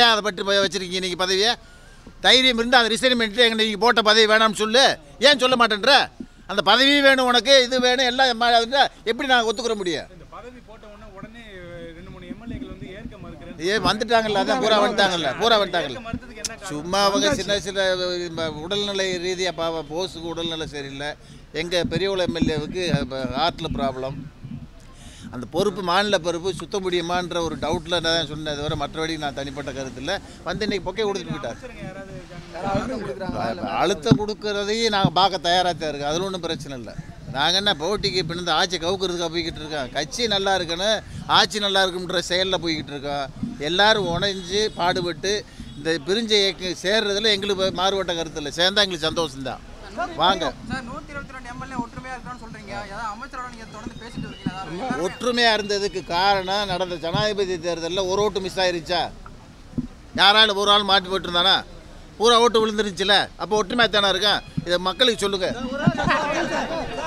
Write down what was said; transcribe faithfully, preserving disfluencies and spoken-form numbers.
ஏன் அதை பற்றி வச்சுருக்கீங்க நீங்கள் பதவியை? தைரியம் இருந்தால் அந்த ரிசைன் பண்ணிட்டு எங்கள் நீங்கள் போட்ட பதவி வேணாம்னு சொல்லு. ஏன் சொல்ல மாட்டேன்ற? அந்த பதவியும் வேணும் உனக்கு, இது வேணும், எல்லாம் எப்படி நாங்கள் ஒத்துக்கிற முடியும்? ஏன் வந்துட்டாங்கல்ல, அதான் பூரா வந்துட்டாங்கல்ல பூரா வந்துட்டாங்கல்ல சும்மா அவங்க சின்ன சின்ன உடல்நிலை ரீதியாக பாவா போஸுக்கு உடல்நிலை சரியில்லை. எங்கள் பெரியவள எம்எல்ஏவுக்கு ஹார்ட்டில் ப்ராப்ளம். அந்த பொறுப்பு மாநில பொறுப்பு சுத்த முடியுமான்ற ஒரு டவுட்டில் நான் சொன்னேன், தவிர மற்றபடி நான் தனிப்பட்ட கருத்தில் வந்து இன்றைக்கி பொக்கே கொடுத்துட்டு போயிட்டார். அழுத்தம் கொடுக்குறதையும் நாங்கள் பார்க்க தயாராக தான் இருக்கோம், அதில் ஒன்றும் பிரச்சனை இல்லை. நாங்கள் என்ன போட்டிக்கு பின்னந்து ஆட்சி கவுக்கிறதுக்காக போய்கிட்டு இருக்கோம், கட்சி நல்லா இருக்குன்னு ஆட்சி நல்லா இருக்குன்ற செயலில் போய்கிட்டு இருக்கோம். எல்லோரும் உணைஞ்சு பாடுபட்டு இந்த பிரிஞ்ச இயக்க சேர்றதுல எங்களுக்கு மாறுபட்ட கருத்து இல்லை, சேர்ந்தால் எங்களுக்கு சந்தோஷம்தான். வாங்க ஒற்றுமையாக இருந்ததுக்கு காரணம் நடந்த ஜனாதிபதி தேர்தலில் ஒரு ஓட்டு மிஸ் ஆயிருச்சா? யாராலும் ஒரு ஆள் மாட்டி போயிட்டுருந்தானா? பூரா ஓட்டு விழுந்துருச்சுல, அப்போ ஒற்றுமையாக தானே இருக்கேன். இதை மக்களுக்கு சொல்லுங்கள்.